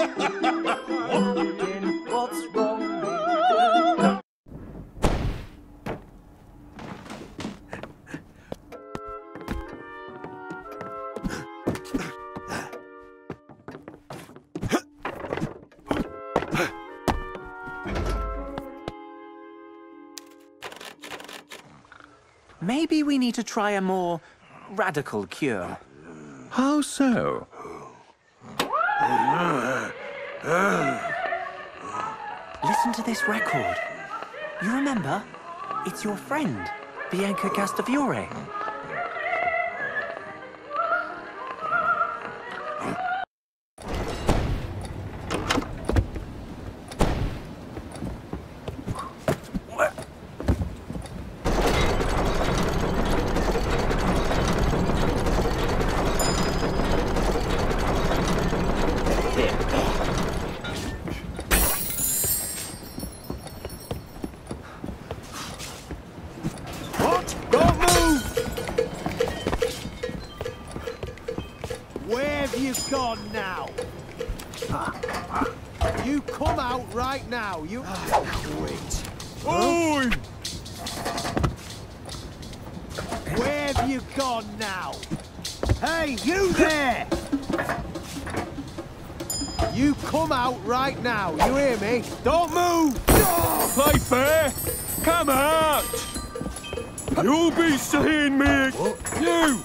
What's wrong with Maybe we need to try a more radical cure. How so? Listen to this record. You remember? It's your friend, Bianca Castafiore. You come out right now, you... Wait. Oi! Where have you gone now? Hey, you there! You come out right now, you hear me? Don't move! Oh, play fair! Come out! You'll be seeing me! What? You!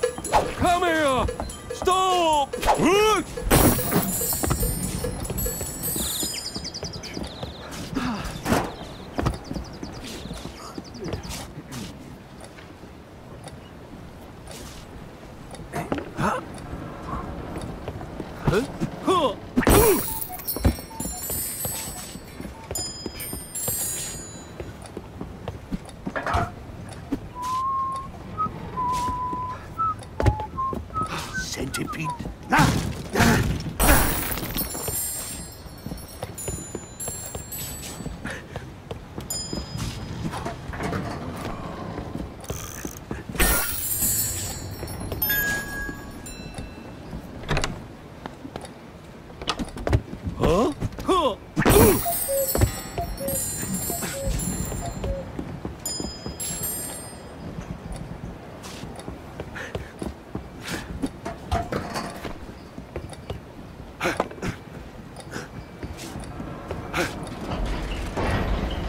Come here! Stop! Centipede.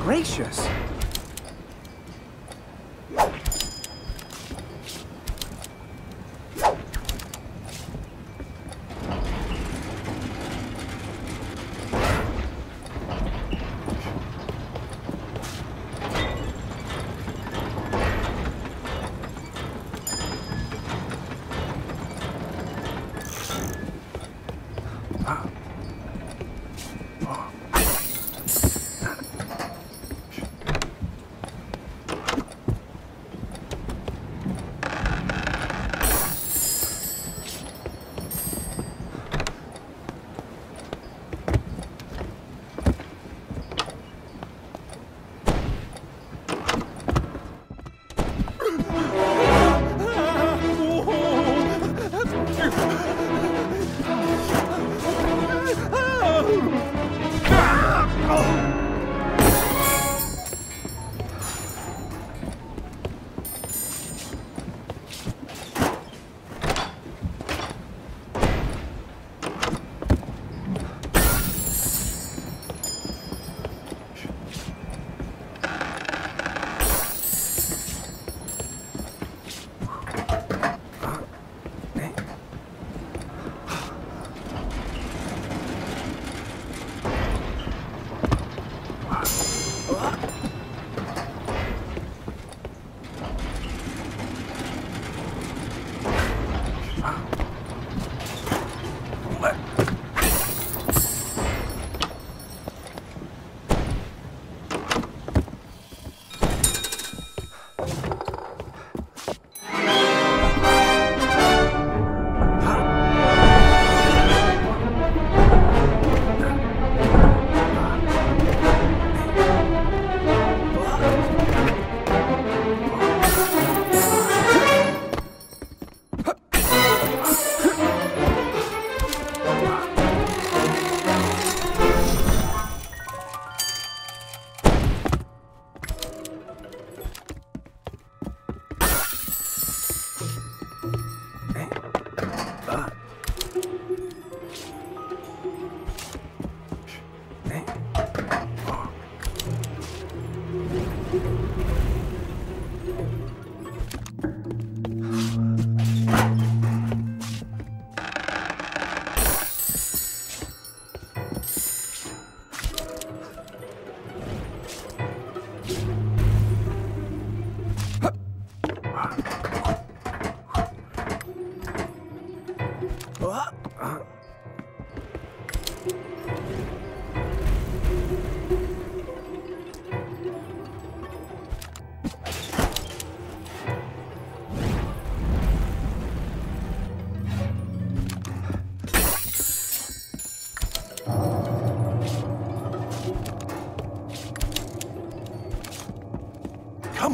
Gracious.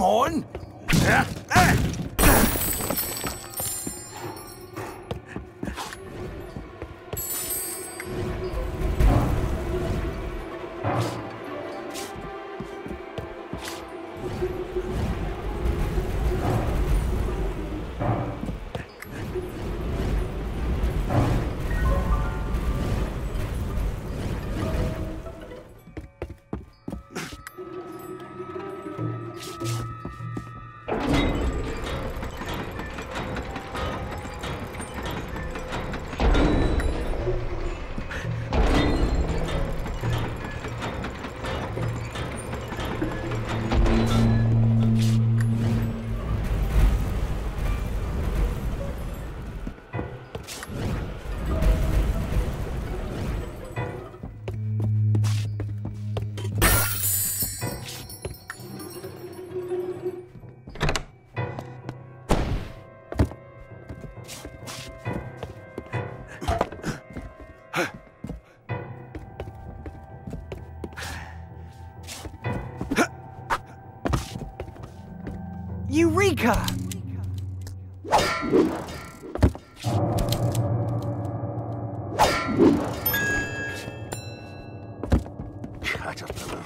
Come on! Eureka! I don't know.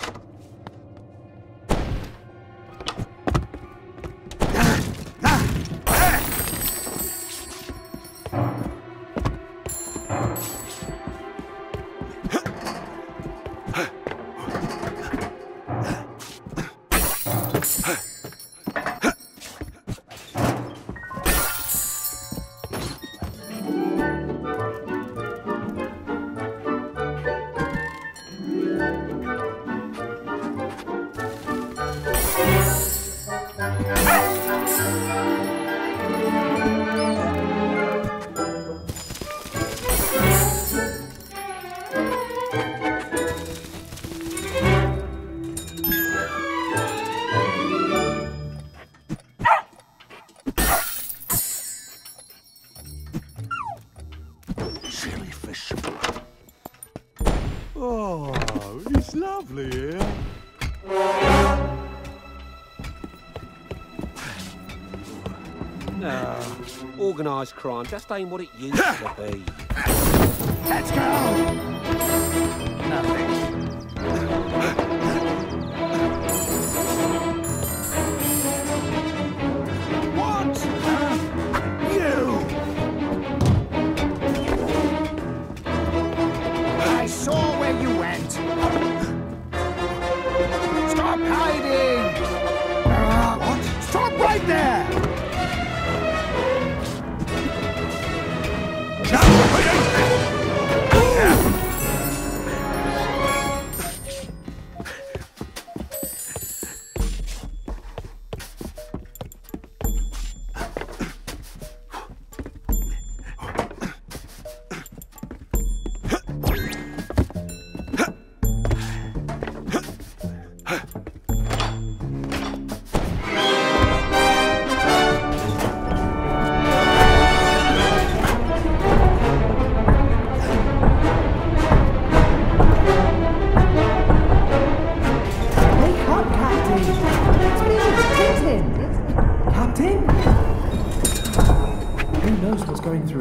Oh, it's lovely here. No, organised crime just ain't what it used to be. Let's go! Nothing.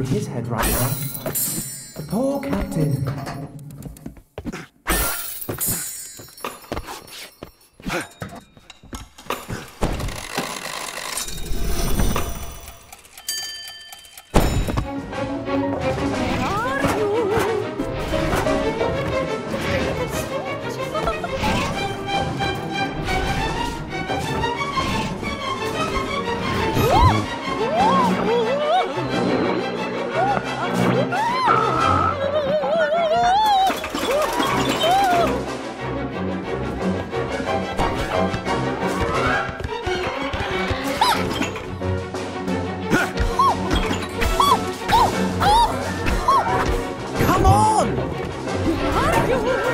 His head right now. The poor captain. Come on!